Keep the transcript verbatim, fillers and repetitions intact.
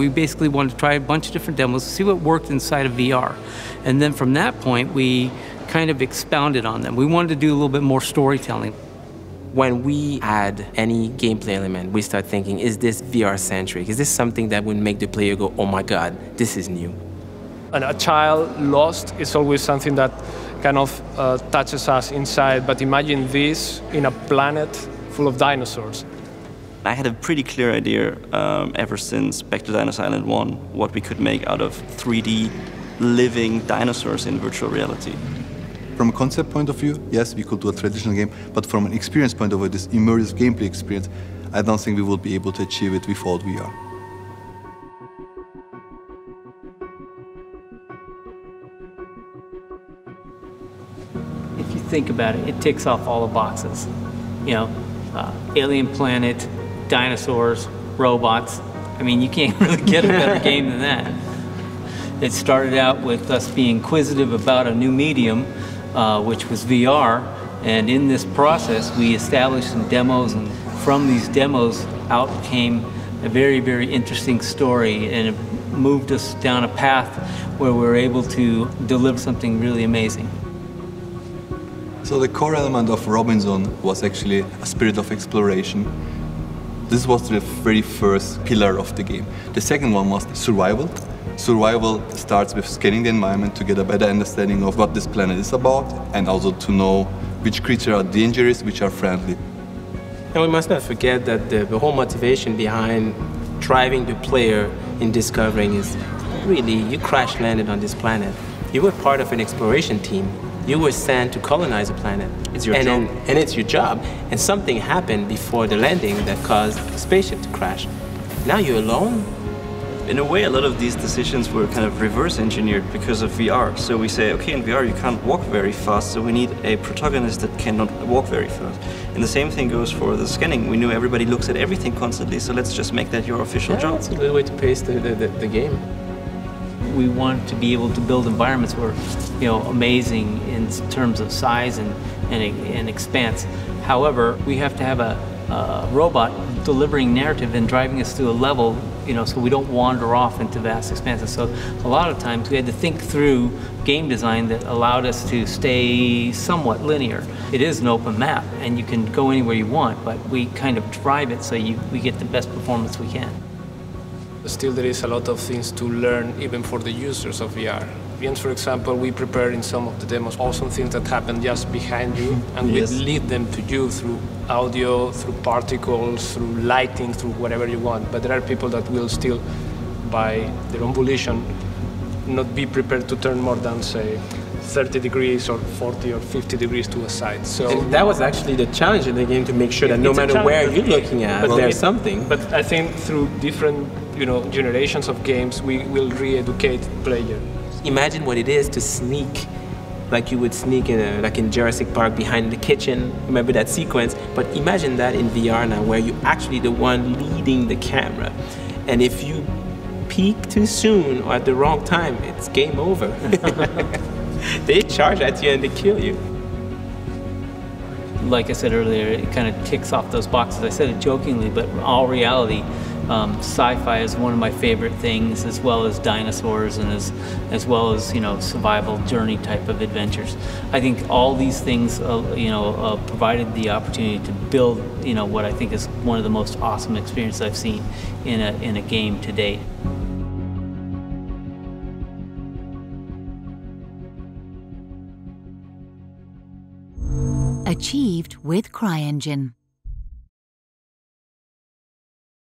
We basically wanted to try a bunch of different demos, see what worked inside of V R. And then from that point, we kind of expounded on them. We wanted to do a little bit more storytelling. When we add any gameplay element, we start thinking, is this V R-centric? Is this something that would make the player go, oh my God, this is new? And a child lost is always something that kind of uh, touches us inside, but imagine this in a planet full of dinosaurs. I had a pretty clear idea um, ever since Back to Dinosaur Island one, what we could make out of three D living dinosaurs in virtual reality. From a concept point of view, yes, we could do a traditional game, but from an experience point of view, this immersive gameplay experience, I don't think we would be able to achieve it without V R. If you think about it, it ticks off all the boxes. You know, uh, alien planet, dinosaurs, robots. I mean, you can't really get a better game than that. It started out with us being inquisitive about a new medium, Uh, which was V R, and in this process we established some demos, and from these demos out came a very, very interesting story, and it moved us down a path where we were able to deliver something really amazing. So the core element of Robinson was actually a spirit of exploration. This was the very first pillar of the game. The second one was survival. Survival starts with scanning the environment to get a better understanding of what this planet is about, and also to know which creatures are dangerous, which are friendly. And we must not forget that the, the whole motivation behind driving the player in discovering is really, you crash landed on this planet. You were part of an exploration team. You were sent to colonize the planet. It's your and job. Then, and it's your job. And something happened before the landing that caused the spaceship to crash. Now you're alone? In a way, a lot of these decisions were kind of reverse engineered because of V R. So we say, okay, in V R you can't walk very fast, so we need a protagonist that cannot walk very fast. And the same thing goes for the scanning. We knew everybody looks at everything constantly, so let's just make that your official yeah, job. It's a good way to pace the, the, the, the game. We want to be able to build environments where, you know, amazing in terms of size and, and, and expanse. However, we have to have a, a robot delivering narrative and driving us through a level, you know, so we don't wander off into vast expanses. So a lot of times we had to think through game design that allowed us to stay somewhat linear. It is an open map and you can go anywhere you want, but we kind of drive it so you, we get the best performance we can. Still, there is a lot of things to learn even for the users of V R. For example, we prepare in some of the demos awesome things that happen just behind you, and yes, we lead them to you through audio, through particles, through lighting, through whatever you want. But there are people that will still, by their own volition, not be prepared to turn more than, say, thirty degrees or forty or fifty degrees to a side. So and that was actually the challenge in the game, to make sure that no matter where you're looking at, but there's it, something. But I think through different, you know, generations of games, we will re-educate players. Imagine what it is to sneak, like you would sneak in, a, like in Jurassic Park, behind the kitchen. Remember that sequence? But imagine that in V R now, where you're actually the one leading the camera. And if you peek too soon or at the wrong time, it's game over. They charge at you and they kill you. Like I said earlier, it kind of ticks off those boxes. I said it jokingly, but in all reality, Um, sci-fi is one of my favorite things, as well as dinosaurs, and as as well as, you know, survival journey type of adventures. I think all these things, uh, you know, uh, provided the opportunity to build, you know, what I think is one of the most awesome experiences I've seen in a in a game to date. Achieved with CryEngine.